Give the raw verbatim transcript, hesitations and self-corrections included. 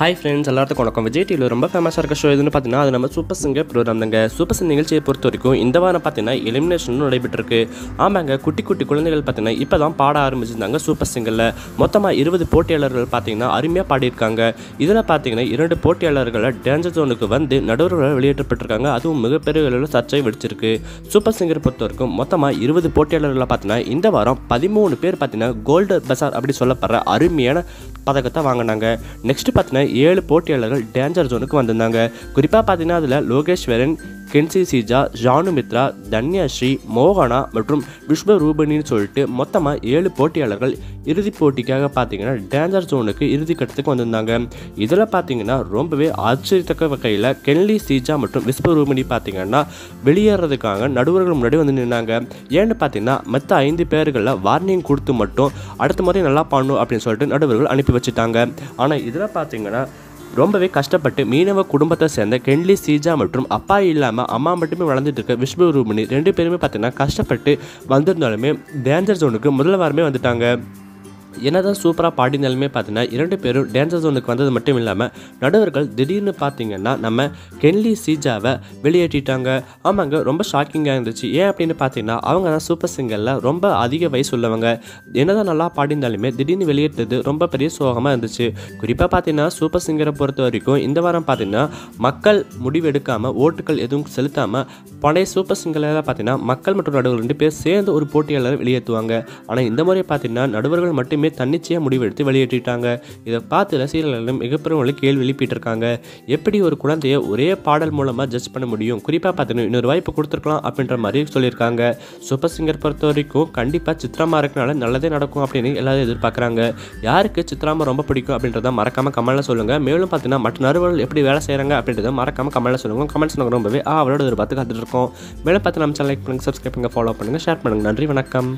Hi friends, எல்லாருக்கும் வணக்கம். விஜய் டிவில ரொம்ப ஃபேமஸா இருக்க ஷோ எதுன்னு பார்த்தீங்கன்னா அது நம்ம சூப்பர் சிங்கர் ப்ரோகிராம் தாங்க. சூப்பர் சிங்கர் நிகழ்ச்சியை பொறுத்த வரைக்கும் இந்த வாரம் பார்த்தீங்கன்னா எலிமினேஷன் நடைபெற்றிருக்கு. ஆமாங்க, குட்டி குட்டி குழந்தைகள் பார்த்தீங்கன்னா இப்போ தான் பாட ஆரம்பிச்சிருந்தாங்க. சூப்பர் சிங்கரில் மொத்தமாக இருபது போட்டியாளர்கள் பார்த்தீங்கன்னா அருமையாக பாடியிருக்காங்க. இதில் பார்த்தீங்கன்னா இரண்டு போட்டியாளர்களை டேஞ்சர் ஜோனுக்கு வந்து நடுவர்களாக வெளியேற்றப்பட்டிருக்காங்க. அதுவும் மிகப்பெரிய அளவில் சர்ச்சை வெடிச்சிருக்கு. சூப்பர் சிங்கர் பொறுத்த வரைக்கும் மொத்தமாக இருபது போட்டியாளர்களை பார்த்தீங்கன்னா இந்த வாரம் பதிமூணு பேர் பார்த்தீங்கன்னா கோல்டு பசார் அப்படி சொல்லப்படுற அருமையான பதக்கத்தை வாங்கினாங்க. நெக்ஸ்ட் பார்த்தீங்கன்னா ஏழு போட்டியாளர்கள் டேஞ்சர் ஜோனுக்கு வந்திருந்தாங்க. குறிப்பாக பார்த்தீங்கன்னா அதில் லோகேஸ்வரன், கென்லி சிஜா, ஜான் மித்ரா, தன்யா ஸ்ரீ, மோகனா மற்றும் விஸ்வரூபினின்னு சொல்லிட்டு மொத்தமாக ஏழு போட்டியாளர்கள் இறுதிப் போட்டிக்காக பார்த்தீங்கன்னா டேஞ்சர் ஜோனுக்கு இறுதிக்கட்டத்துக்கு வந்திருந்தாங்க. இதில் பார்த்தீங்கன்னா ரொம்பவே ஆச்சரியத்தக்க வகையில் கென்லி சிஜா மற்றும் விஸ்வரூபினி பார்த்தீங்கன்னா வெளியேறதுக்காக நடுவர்கள் முன்னாடி வந்து நின்னாங்க. ஏன்னு பார்த்தீங்கன்னா மற்ற ஐந்து பேர்களில் வார்னிங் கொடுத்து மட்டும் அடுத்த முறை நல்லா பண்ணணும் அப்படின்னு சொல்லிட்டு நடுவர்கள் அனுப்பி வச்சுட்டாங்க. ஆனால் இதில் பார்த்தீங்கன்னா ரொம்பவே கஷ்டப்பட்டு மீனவ குடும்பத்தை சேர்ந்த கென்லி சிஜா மற்றும் அப்பா இல்லாமல் அம்மா மட்டுமே வளர்ந்துட்டு இருக்க விஸ்வரூபினி ரெண்டு பேருமே பார்த்தீங்கன்னா கஷ்டப்பட்டு வந்திருந்தாலுமே டேஞ்சர் ஜோனுக்கு முதல் வாரமே வந்துட்டாங்க. என்னதான் சூப்பராக பாடினாலுமே பார்த்தீங்கன்னா இரண்டு பேரும் டேஞ்சர் ஜோனுக்கு வந்தது மட்டும் இல்லாமல் நடுவர்கள் திடீர்னு பார்த்தீங்கன்னா நம்ம கென்லி சிஜாவை வெளியேற்றிட்டாங்க. ஆமாங்க, ரொம்ப ஷாக்கிங்காக இருந்துச்சு. ஏன் அப்படின்னு பார்த்தீங்கன்னா அவங்க தான் சூப்பர் சிங்கரில் ரொம்ப அதிக வயசு உள்ளவங்க. என்னதான் நல்லா பாடினாலுமே திடீர்னு வெளியேற்றது ரொம்ப பெரிய சோகமாக இருந்துச்சு. குறிப்பாக பார்த்தீங்கன்னா சூப்பர் சிங்கரை பொறுத்த வரைக்கும் இந்த வாரம் பார்த்தீங்கன்னா மக்கள் முடிவெடுக்காமல் ஓட்டுகள் எதுவும் செலுத்தாமல் பழைய சூப்பர் சிங்கரில் பார்த்தீங்கன்னா மக்கள் மற்றும் நடுவர்கள் ரெண்டு பேர் சேர்ந்து ஒரு போட்டியாளரை வெளியேற்றுவாங்க. ஆனால் இந்த முறை பார்த்தீங்கன்னா நடுவர்கள் மட்டுமே தன்னிச்சையாக முடிவெடுத்து வெளியேற்றிட்டாங்க. இதை பார்த்து ரசிகர்களும் மிகப்பெரிய கேள்வி எழுப்பிட்டிருக்காங்க. எப்படி ஒரு குழந்தைய ஒரே பாடல் மூலமாக ஜட்ஜ் பண்ண முடியும்? குறிப்பாக பார்த்தீங்கன்னா இன்னொரு வாய்ப்பு கொடுத்துருக்கலாம் அப்படின்ற மாதிரி சொல்லியிருக்காங்க. சூப்பர் சிங்கர் பொறுத்த வரைக்கும் கண்டிப்பாக சித்ராமா இருக்கனால நல்லதே நடக்கும் அப்படின்னு எல்லாரும் எதிர்பார்க்குறாங்க. யாருக்கு சித்ராமா ரொம்ப பிடிக்கும் அப்படின்றத மறக்காமல் கமெண்ட்டில் சொல்லுங்கள். மேலும் பார்த்தீங்கன்னா மற்ற நடுவர்கள் எப்படி வேலை செய்கிறாங்க அப்படின்றத மறக்காமல் கமெண்ட்டில் சொல்லுங்கள். கமெண்ட்ஸ் நாங்கள் ரொம்பவே அவரோட எதிர்பார்த்து காத்துட்டு இருக்கோம். மேலும் பார்த்து நம்ம சேனல் லைக் பண்ணுங்கள், சப்ஸ்கிரைப் பண்ணுங்கள், ஃபாலோ பண்ணுங்கள், ஷேர் பண்ணுங்கள். நன்றி, வணக்கம்.